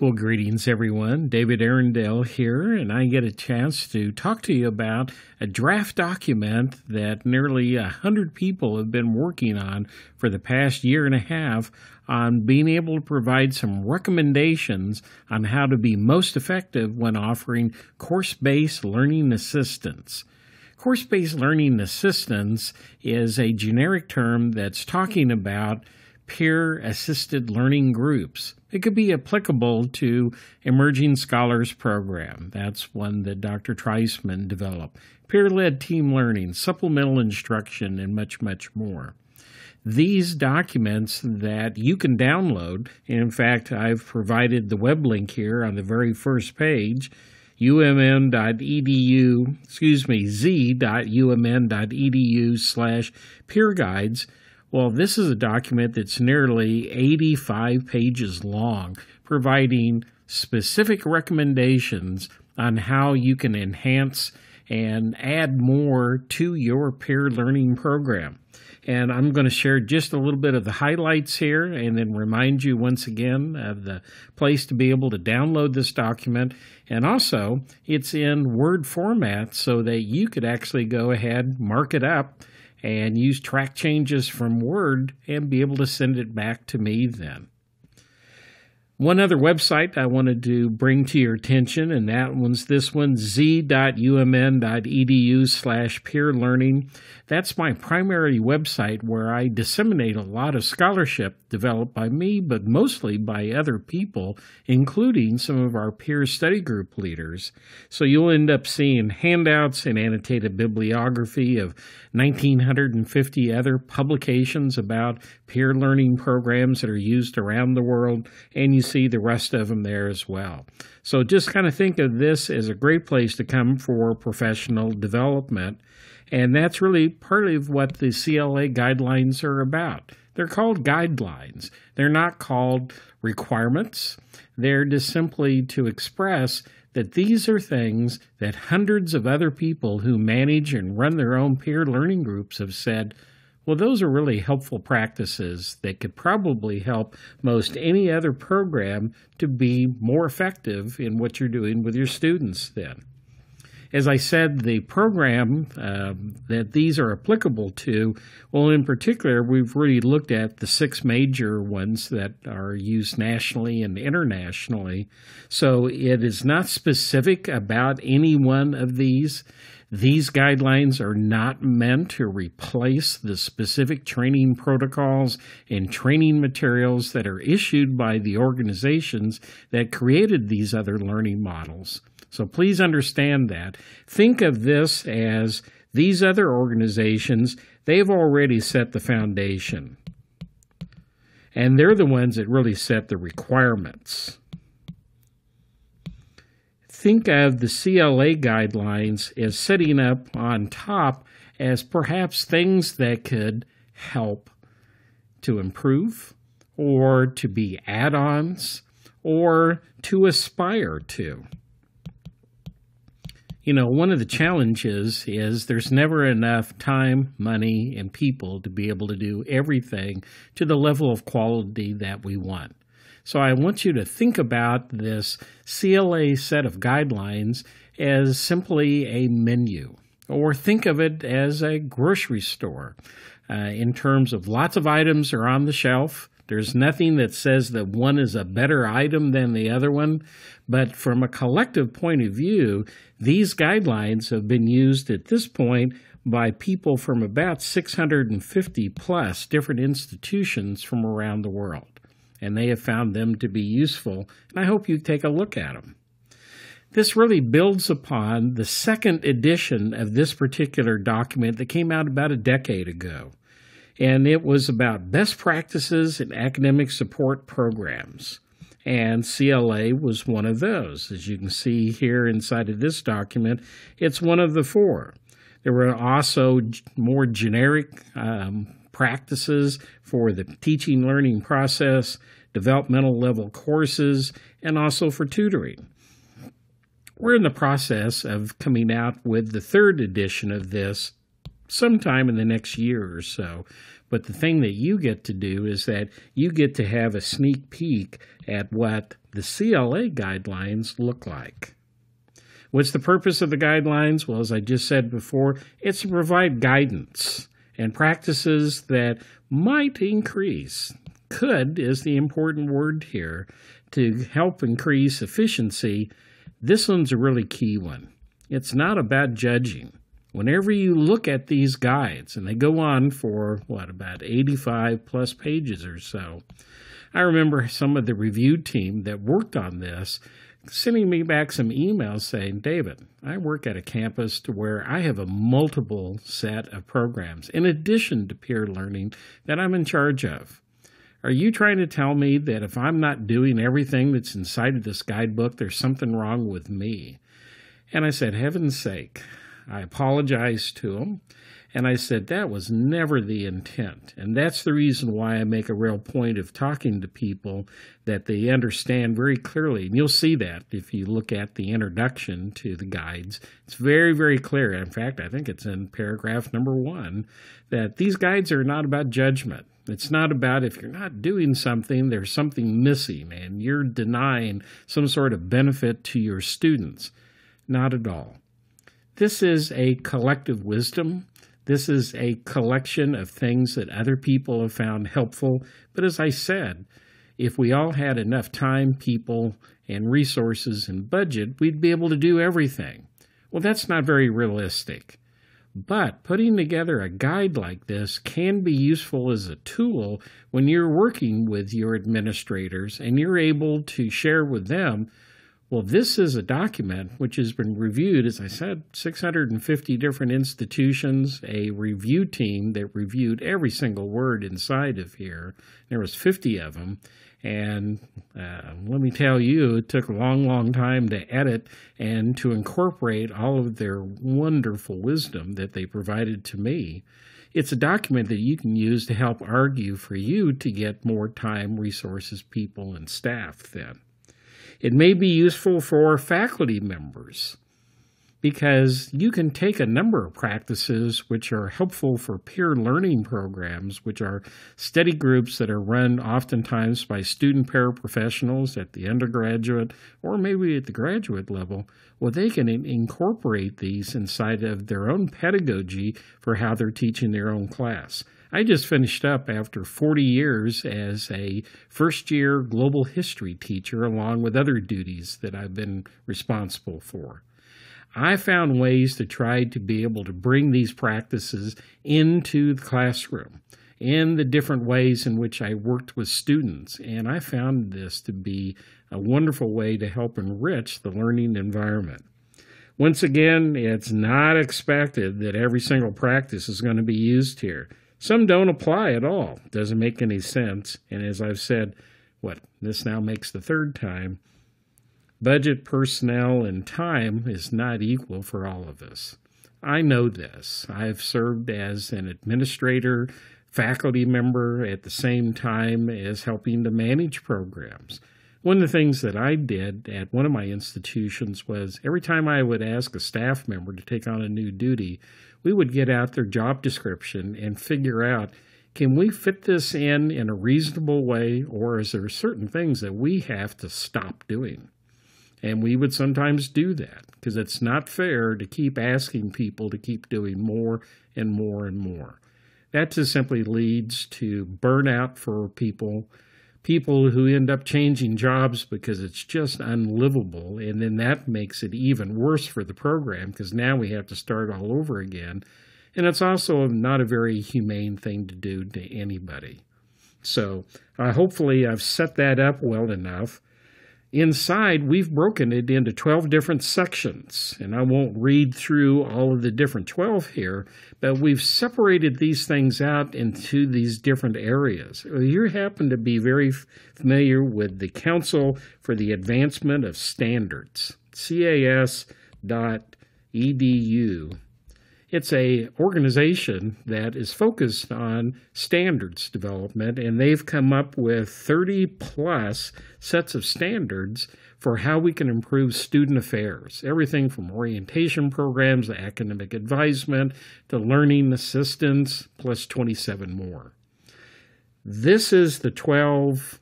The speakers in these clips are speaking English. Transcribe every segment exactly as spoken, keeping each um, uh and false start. Well, greetings, everyone. David Arendale here, and I get a chance to talk to you about a draft document that nearly one hundred people have been working on for the past year and a half on being able to provide some recommendations on how to be most effective when offering course-based learning assistance. Course-based learning assistance is a generic term that's talking about peer-assisted learning groups. It could be applicable to Emerging Scholars Program. That's one that Doctor Treisman developed. Peer-led team learning, supplemental instruction, and much, much more. These documents that you can download, and in fact, I've provided the web link here on the very first page, umn.edu, excuse me, z.umn.edu slash peer guides. Well, this is a document that's nearly eighty-five pages long, providing specific recommendations on how you can enhance and add more to your peer learning program. And I'm going to share just a little bit of the highlights here and then remind you once again of the place to be able to download this document. And also, it's in Word format so that you could actually go ahead, mark it up, and use track changes from Word and be able to send it back to me then. One other website I wanted to bring to your attention, and that one's this one, z.umn.edu slash peer learning. That's my primary website where I disseminate a lot of scholarship developed by me, but mostly by other people, including some of our peer study group leaders. So you'll end up seeing handouts and annotated bibliography of one thousand nine hundred fifty other publications about peer learning programs that are used around the world, and you see the rest of them there as well. So just kind of think of this as a great place to come for professional development, and that's really part of what the C L A guidelines are about. They're called guidelines. They're not called requirements. They're just simply to express that these are things that hundreds of other people who manage and run their own peer learning groups have said, well, those are really helpful practices that could probably help most any other program to be more effective in what you're doing with your students then. As I said, the program uh, that these are applicable to, well, in particular, we've really looked at the six major ones that are used nationally and internationally. So it is not specific about any one of these. These guidelines are not meant to replace the specific training protocols and training materials that are issued by the organizations that created these other learning models. So please understand that. Think of this as these other organizations, they've already set the foundation. And they're the ones that really set the requirements. Think of the C L A guidelines as setting up on top as perhaps things that could help to improve or to be add-ons or to aspire to. You know, one of the challenges is there's never enough time, money, and people to be able to do everything to the level of quality that we want. So I want you to think about this C L A set of guidelines as simply a menu, or think of it as a grocery store uh, in terms of lots of items are on the shelf. There's nothing that says that one is a better item than the other one, but from a collective point of view, these guidelines have been used at this point by people from about six hundred fifty plus different institutions from around the world. And they have found them to be useful, and I hope you take a look at them. This really builds upon the second edition of this particular document that came out about a decade ago, and it was about best practices in academic support programs, and C L A was one of those. As you can see here inside of this document, it's one of the four. There were also more generic um, practices for the teaching learning process, developmental level courses, and also for tutoring. We're in the process of coming out with the third edition of this sometime in the next year or so, But the thing that you get to do is that you get to have a sneak peek at what the C L A guidelines look like. What's the purpose of the guidelines? Well, as I just said before, it's to provide guidance and practices that might increase. Could is the important word here, to help increase efficiency. This one's a really key one. It's not about judging. Whenever you look at these guides, and they go on for, what, about eighty-five plus pages or so, I remember some of the review team that worked on this sending me back some emails saying, David, I work at a campus to where I have a multiple set of programs in addition to peer learning that I'm in charge of. Are you trying to tell me that if I'm not doing everything that's inside of this guidebook, there's something wrong with me? And I said, heaven's sake. I apologized to them, and I said that was never the intent. And that's the reason why I make a real point of talking to people, that they understand very clearly. And you'll see that if you look at the introduction to the guides. It's very, very clear. In fact, I think it's in paragraph number one, that these guides are not about judgment. It's not about if you're not doing something, there's something missing, and you're denying some sort of benefit to your students. Not at all. This is a collective wisdom. This is a collection of things that other people have found helpful. But as I said, if we all had enough time, people, and resources and budget, we'd be able to do everything. Well, that's not very realistic. But putting together a guide like this can be useful as a tool when you're working with your administrators and you're able to share with them, well, this is a document which has been reviewed, as I said, six hundred fifty different institutions, a review team that reviewed every single word inside of here. There was fifty of them. And uh, let me tell you, it took a long, long time to edit and to incorporate all of their wonderful wisdom that they provided to me. It's a document that you can use to help argue for you to get more time, resources, people, and staff then. It may be useful for faculty members because you can take a number of practices which are helpful for peer learning programs, which are study groups that are run oftentimes by student paraprofessionals at the undergraduate or maybe at the graduate level. Well, they can incorporate these inside of their own pedagogy for how they're teaching their own class. I just finished up after forty years as a first-year global history teacher along with other duties that I've been responsible for. I found ways to try to be able to bring these practices into the classroom in the different ways in which I worked with students, and I found this to be a wonderful way to help enrich the learning environment. Once again, it's not expected that every single practice is going to be used here. Some don't apply at all. Doesn't make any sense. And as I've said, what, this now makes the third time, budget, personnel, and time is not equal for all of us. I know this. I've served as an administrator, faculty member at the same time as helping to manage programs. One of the things that I did at one of my institutions was every time I would ask a staff member to take on a new duty, we would get out their job description and figure out, can we fit this in in a reasonable way, or is there certain things that we have to stop doing? And we would sometimes do that because it's not fair to keep asking people to keep doing more and more and more. That just simply leads to burnout for people. People who end up changing jobs because it's just unlivable, and then that makes it even worse for the program because now we have to start all over again. And it's also not a very humane thing to do to anybody. So uh, hopefully I've set that up well enough. Inside, we've broken it into twelve different sections, and I won't read through all of the different twelve here, but we've separated these things out into these different areas. You happen to be very familiar with the Council for the Advancement of Standards, C A S dot E D U. It's an organization that is focused on standards development, and they've come up with thirty plus sets of standards for how we can improve student affairs, everything from orientation programs to academic advisement to learning assistance, plus twenty-seven more. This is the twelve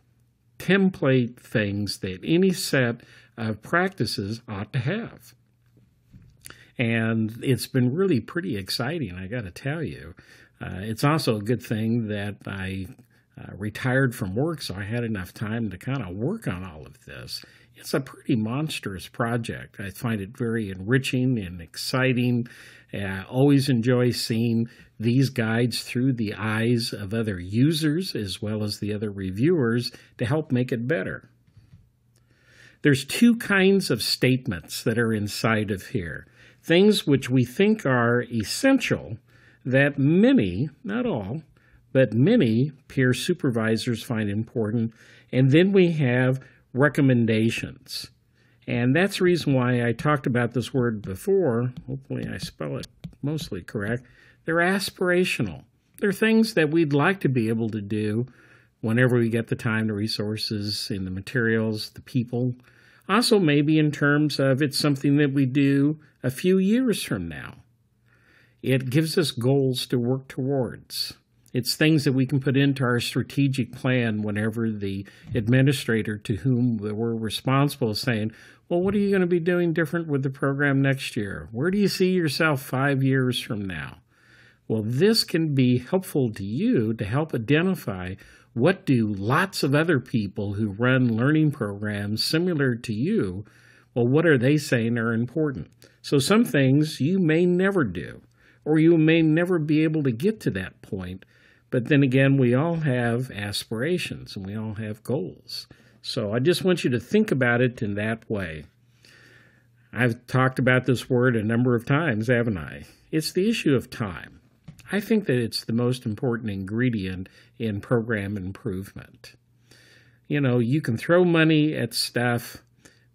template things that any set of practices ought to have. And it's been really pretty exciting, I got to tell you. Uh, it's also a good thing that I uh, retired from work, so I had enough time to kind of work on all of this. It's a pretty monstrous project. I find it very enriching and exciting. I always enjoy seeing these guides through the eyes of other users as well as the other reviewers to help make it better. There's two kinds of statements that are inside of here. Things which we think are essential that many, not all, but many peer supervisors find important. And then we have recommendations. And that's the reason why I talked about this word before. Hopefully I spell it mostly correct. They're aspirational. They're things that we'd like to be able to do whenever we get the time, the resources, and the materials, the people. Also maybe in terms of it's something that we do a few years from now. It gives us goals to work towards. It's things that we can put into our strategic plan whenever the administrator to whom we're responsible is saying, well, what are you going to be doing different with the program next year? Where do you see yourself five years from now? Well, this can be helpful to you to help identify what do lots of other people who run learning programs similar to you, well, what are they saying are important? So some things you may never do, or you may never be able to get to that point. But then again, we all have aspirations and we all have goals. So I just want you to think about it in that way. I've talked about this word a number of times, haven't I? It's the issue of time. I think that it's the most important ingredient in program improvement. You know, you can throw money at stuff,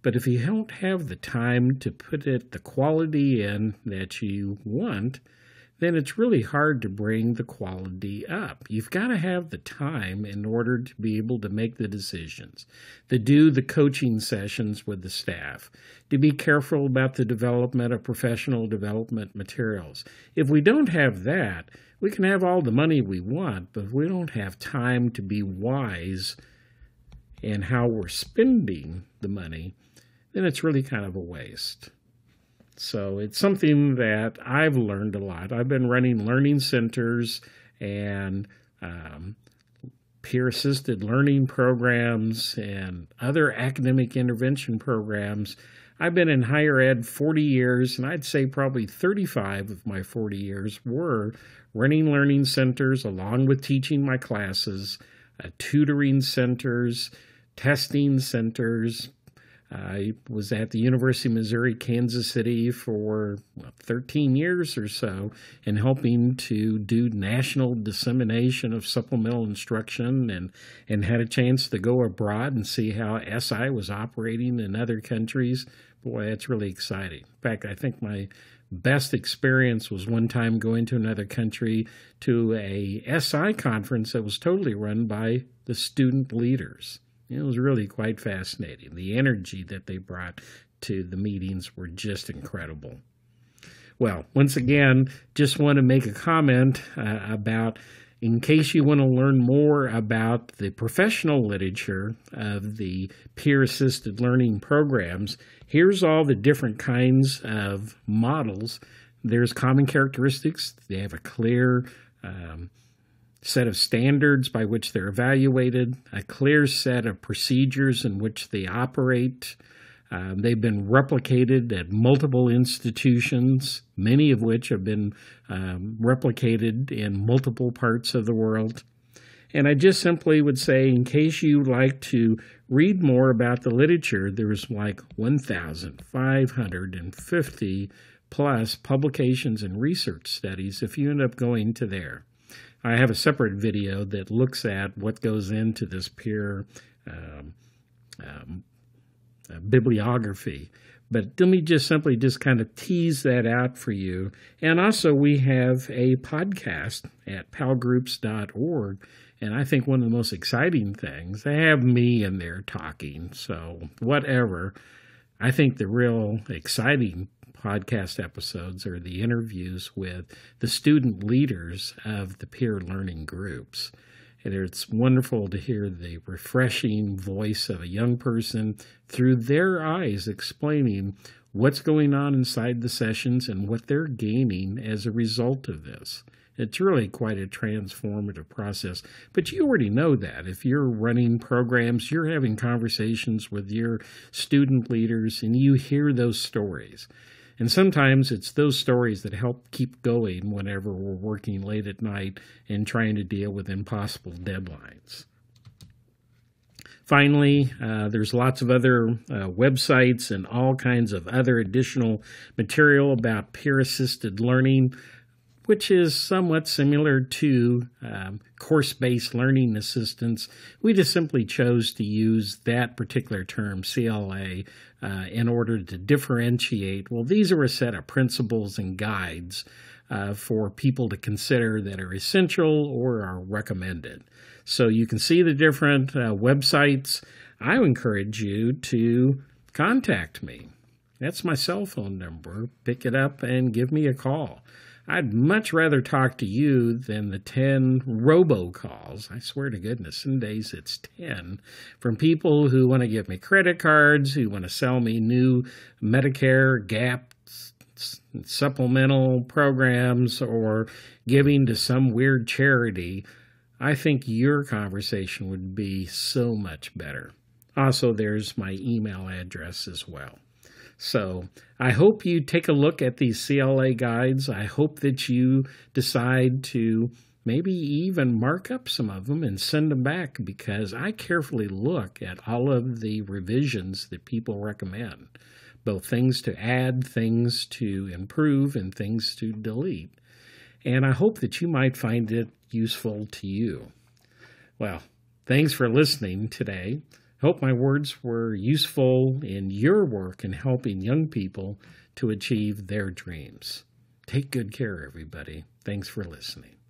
but if you don't have the time to put it the quality in that you want, then it's really hard to bring the quality up. You've got to have the time in order to be able to make the decisions, to do the coaching sessions with the staff, to be careful about the development of professional development materials. If we don't have that, we can have all the money we want, but if we don't have time to be wise in how we're spending the money, then it's really kind of a waste. So it's something that I've learned a lot. I've been running learning centers and um, peer-assisted learning programs and other academic intervention programs. I've been in higher ed forty years, and I'd say probably thirty-five of my forty years were running learning centers along with teaching my classes, uh, tutoring centers, testing centers. I was at the University of Missouri, Kansas City for well, thirteen years or so and helping to do national dissemination of supplemental instruction and, and had a chance to go abroad and see how S I was operating in other countries. Boy, that's really exciting. In fact, I think my best experience was one time going to another country to a S I conference that was totally run by the student leaders. It was really quite fascinating. The energy that they brought to the meetings were just incredible. Well, once again, just want to make a comment uh, about, in case you want to learn more about the professional literature of the peer-assisted learning programs, here's all the different kinds of models. There's common characteristics. They have a clear um, set of standards by which they're evaluated, a clear set of procedures in which they operate. Um, they've been replicated at multiple institutions, many of which have been um, replicated in multiple parts of the world. And I just simply would say, in case you like to read more about the literature, there's like one thousand five hundred fifty plus publications and research studies if you end up going to there. I have a separate video that looks at what goes into this peer um, um, uh, bibliography. But let me just simply just kind of tease that out for you. And also we have a podcast at pal groups dot org. And I think one of the most exciting things, they have me in there talking. So whatever. I think the real exciting podcast episodes or the interviews with the student leaders of the peer learning groups. and it's wonderful to hear the refreshing voice of a young person through their eyes explaining what's going on inside the sessions and what they're gaining as a result of this. It's really quite a transformative process, but you already know that. If you're running programs, you're having conversations with your student leaders, and you hear those stories. And sometimes it's those stories that help keep going whenever we're working late at night and trying to deal with impossible deadlines. Finally, uh, there's lots of other uh, websites and all kinds of other additional material about peer-assisted learning, which is somewhat similar to um, course-based learning assistance. We just simply chose to use that particular term, C L A, uh, in order to differentiate. Well, these are a set of principles and guides uh, for people to consider that are essential or are recommended. So you can see the different uh, websites. I encourage you to contact me. That's my cell phone number. Pick it up and give me a call. I'd much rather talk to you than the ten robocalls, I swear to goodness, some days it's ten, from people who want to give me credit cards, who want to sell me new Medicare, Gap, supplemental programs, or giving to some weird charity. I think your conversation would be so much better. Also, there's my email address as well. So I hope you take a look at these C L A guides. I hope that you decide to maybe even mark up some of them and send them back, because I carefully look at all of the revisions that people recommend, both things to add, things to improve, and things to delete. And I hope that you might find it useful to you. Well, thanks for listening today. Hope my words were useful in your work in helping young people to achieve their dreams. Take good care, everybody. Thanks for listening.